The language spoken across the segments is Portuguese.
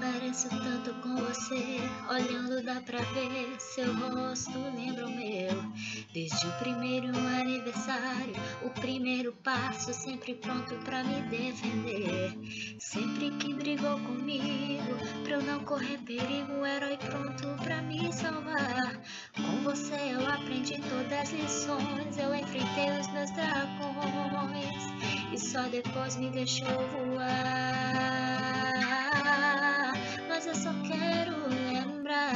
Pareço tanto com você, olhando dá pra ver, seu rosto lembra o meu. Desde o primeiro aniversário, o primeiro passo, sempre pronto pra me defender. Sempre que brigou comigo, pra eu não correr perigo, um herói pronto pra me salvar. Com você eu aprendi todas as lições, eu enfrentei os meus dragões, e só depois me deixou voar. Mas eu só quero lembrar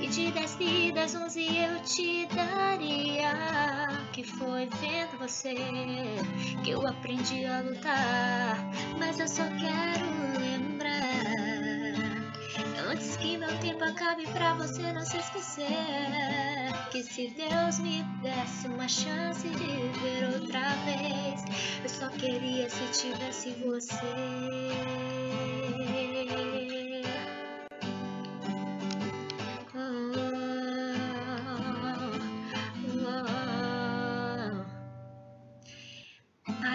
que de 10 vidas 11 eu te daria, que foi vendo você que eu aprendi a lutar. Mas eu só quero lembrar, antes que meu tempo acabe, pra você não se esquecer, que se Deus me desse uma chance de ver outra vez, eu só queria se tivesse você.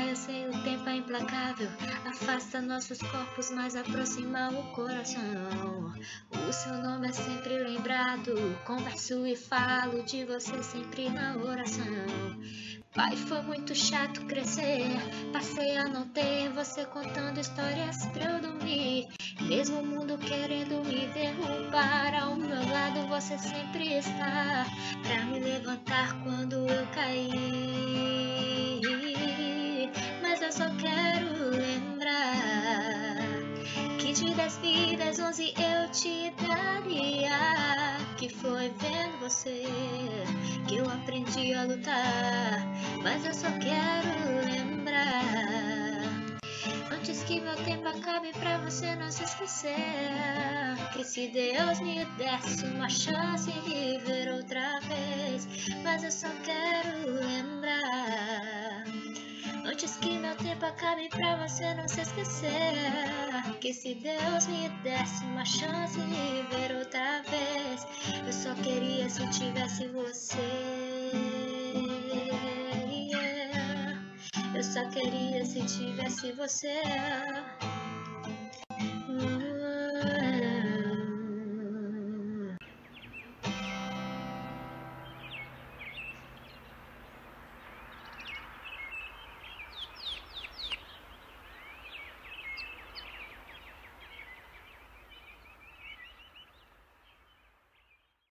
Eu sei, o tempo é implacável, afasta nossos corpos, mas aproxima o coração. O seu nome é sempre lembrado, converso e falo de você sempre na oração. Pai, foi muito chato crescer, passei a não ter você contando histórias pra eu dormir. Mesmo o mundo querendo me derrubar, ao meu lado você sempre está, pra me levantar quando eu cair. Eu só quero lembrar que de 10 vidas 11 eu te daria, que foi vendo você que eu aprendi a lutar. Mas eu só quero lembrar, antes que meu tempo acabe, pra você não se esquecer, que se Deus me desse uma chance de ver outra vez. Mas eu só quero lembrar, antes que meu tempo acabe, pra você não se esquecer, que se Deus me desse uma chance de ver outra vez, eu só queria se tivesse você. Eu só queria se tivesse você.